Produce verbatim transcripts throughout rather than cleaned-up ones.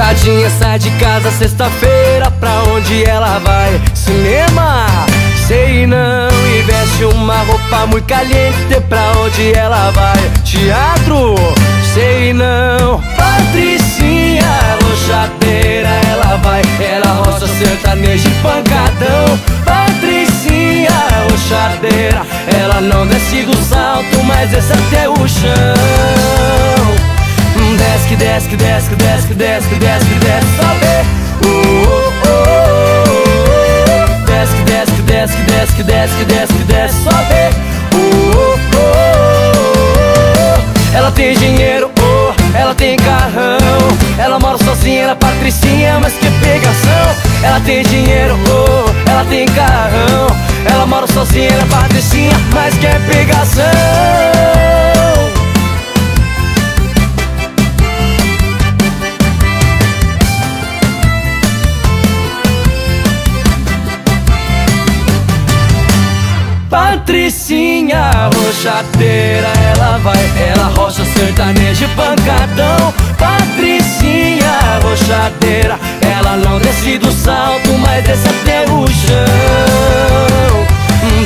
Gatinha sai de casa sexta-feira, pra onde ela vai? Cinema? Sei não. E veste uma roupa muito caliente, pra onde ela vai? Teatro? Sei não. Patricinha Arrochadeira, ela vai, ela roça sertanejo e pancadão. Patricinha Arrochadeira, ela não desce dos altos, mas desce até o chão. Desce, desce, desce, desce, desce, desce, desce, sobe. Desce, desce, desce, desce, desce, desce, desce, sobe. Ela tem dinheiro, oh, ela tem carrão. Ela mora sozinha na Patricinha, mas que pegação. Ela tem dinheiro, oh, ela tem carrão. Ela mora sozinha na Patricinha, mas que pegação. Patricinha Arrochadeira, ela vai, ela rocha sertanejo e pancadão. Patricinha Arrochadeira, ela não desce do salto, mas desce até o chão.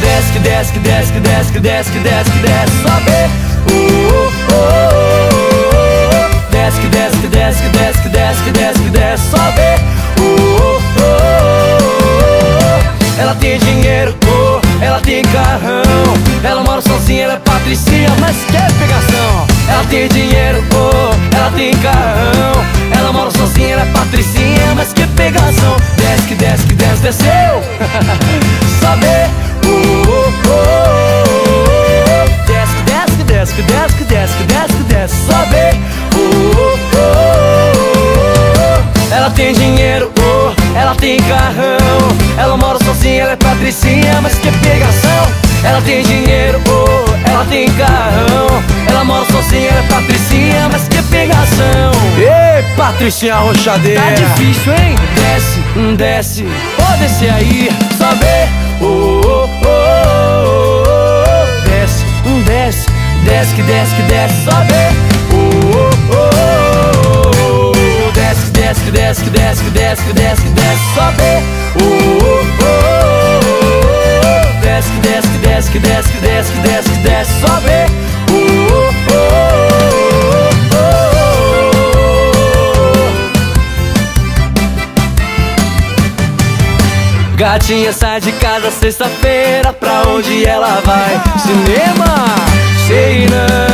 Desce, desce, desce, desce, desce, desce, desce, sobe. Desce, desce, desce, desce, desce, desce, desce, sobe. Ela tem dinheiro, ela tem carrão. Ela mora sozinha, ela é Patricinha, mas que pegação. Ela tem dinheiro, oh, ela tem carrão. Ela mora sozinha, ela é Patricinha, mas que pegação. Desce que desce que desce, desceu. Saber, uh, uh, uh, uh. Desce que desce que desce que desce que desce que desce, saber, uh, uh, uh. Ela tem dinheiro, oh, ela tem carrão. Ela mora sozinha, ela é Patricinha, mas que pegação. Ela tem dinheiro, oh, ela tem carrão. Ela mora sozinha, ela é Patricinha, mas que pegação. Ei, Patricinha Arrochadeira, tá difícil, hein? Desce, desce, pode descer aí, saber, oh, oh, oh, oh, oh. Desce, desce, desce que desce que desce, saber, oh, oh, oh, oh. Desce, desce, desce, desce, desce, desce, desce, saber, oh, oh. Desce, desce, desce, desce, desce, sobe. Gatinha sai de casa sexta-feira, pra onde ela vai? Cinema? Sei não.